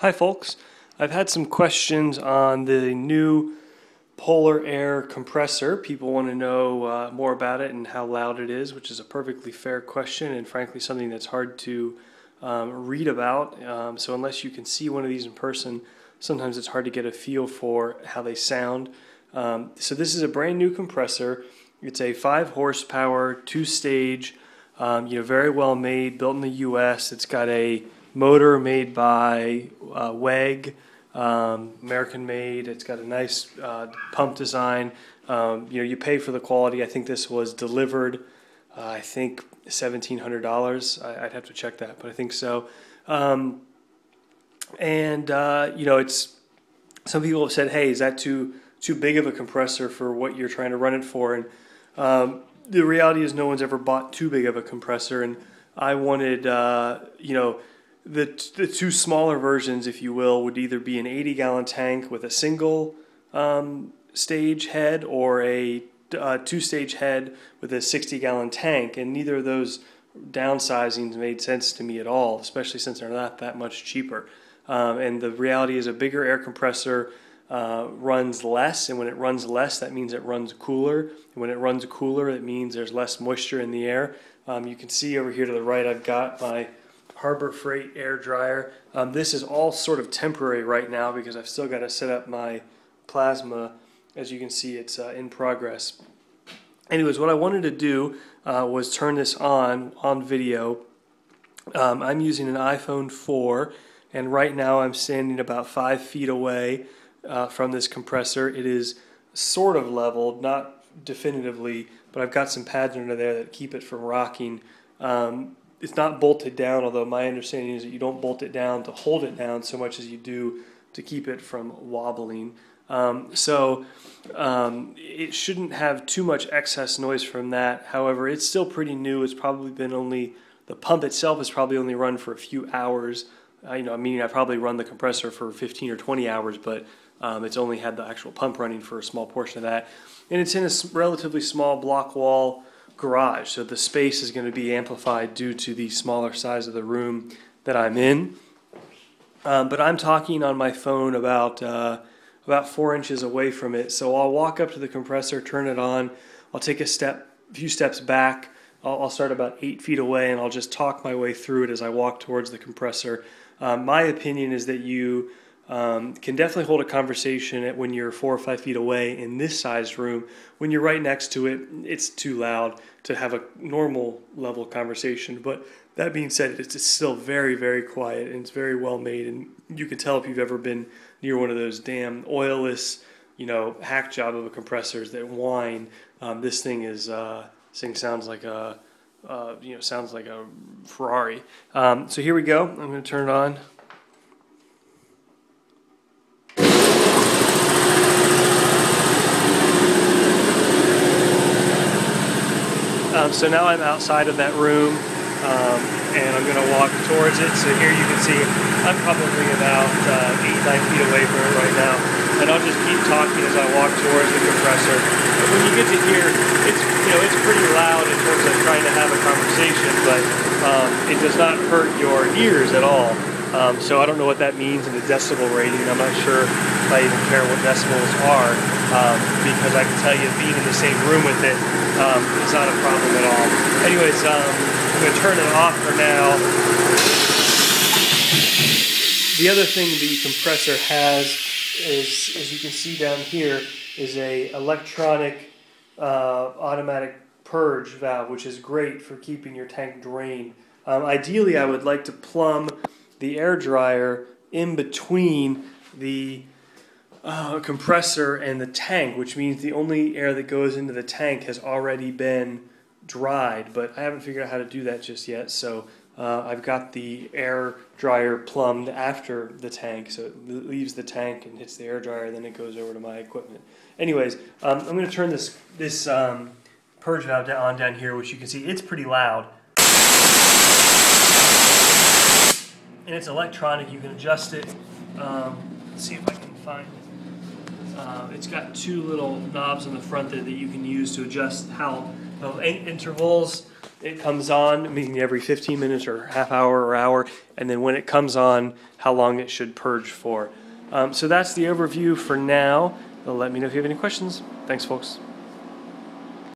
Hi folks, I've had some questions on the new Polar Air compressor. People want to know more about it and how loud it is, which is a perfectly fair question and frankly something that's hard to read about. So unless you can see one of these in person, sometimes it's hard to get a feel for how they sound. So this is a brand new compressor. It's a 5 horsepower, 2-stage, very well made, built in the US. It's got a motor made by WEG, American made. It's got a nice pump design. You pay for the quality. I think this was delivered, I think $1,700. I'd have to check that, but I think so. It's, some people have said, hey, is that too big of a compressor for what you're trying to run it for? And the reality is no one's ever bought too big of a compressor, and I wanted, the two smaller versions, if you will, would either be an 80-gallon tank with a single stage head or a two-stage head with a 60-gallon tank, and neither of those downsizings made sense to me at all, especially since they're not that much cheaper. And the reality is a bigger air compressor runs less, and when it runs less, that means it runs cooler, and when it runs cooler, it means there's less moisture in the air. You can see over here to the right, I've got my Harbor Freight air dryer. This is all sort of temporary right now because I've still got to set up my plasma. As you can see, it's in progress. Anyways, what I wanted to do was turn this on video. I'm using an iPhone 4, and right now I'm standing about 5 feet away from this compressor. It is sort of leveled, not definitively, but I've got some pads under there that keep it from rocking. It's not bolted down, although my understanding is that you don't bolt it down to hold it down so much as you do to keep it from wobbling. It shouldn't have too much excess noise from that. However, it's still pretty new. It's probably been only, the pump itself is probably only run for a few hours. I've probably run the compressor for 15 or 20 hours, but it's only had the actual pump running for a small portion of that. And it's in a relatively small block wall garage, so the space is going to be amplified due to the smaller size of the room that I'm in. But I'm talking on my phone about 4 inches away from it, so I'll walk up to the compressor, turn it on, I'll take a few steps back, I'll start about 8 feet away, and I'll just talk my way through it as I walk towards the compressor. My opinion is that you can definitely hold a conversation when you're 4 or 5 feet away in this sized room. When you're right next to it, it's too loud to have a normal level conversation. But that being said, it's still very, very quiet, and it's very well made. And you can tell if you've ever been near one of those damn oilless, hack job of a compressors that whine. This thing is sounds like a sounds like a Ferrari. So here we go. I'm going to turn it on. So now I'm outside of that room, and I'm going to walk towards it. So here you can see I'm probably about 8 or 9 feet away from it right now, and I'll just keep talking as I walk towards the compressor. But when you get to here, it's it's pretty loud in terms of trying to have a conversation, but it does not hurt your ears at all. So I don't know what that means in the decibel rating. I'm not sure if I even care what decibels are, because I can tell you being in the same room with it is not a problem at all. Anyways, I'm going to turn it off for now. The other thing the compressor has is, as you can see down here, is a electronic automatic purge valve, which is great for keeping your tank drained. Ideally, I would like to plumb the air dryer in between the compressor and the tank, which means the only air that goes into the tank has already been dried, but I haven't figured out how to do that just yet, so I've got the air dryer plumbed after the tank, so it leaves the tank and hits the air dryer, then it goes over to my equipment. Anyways, I'm going to turn this purge valve on down here, which you can see it's pretty loud. And it's electronic, you can adjust it. Let's see if I can find it. It's got two little knobs on the front there that you can use to adjust how intervals it comes on, meaning every 15 minutes or half hour or hour, and then when it comes on, how long it should purge for. So that's the overview for now. Let me know if you have any questions. Thanks, folks.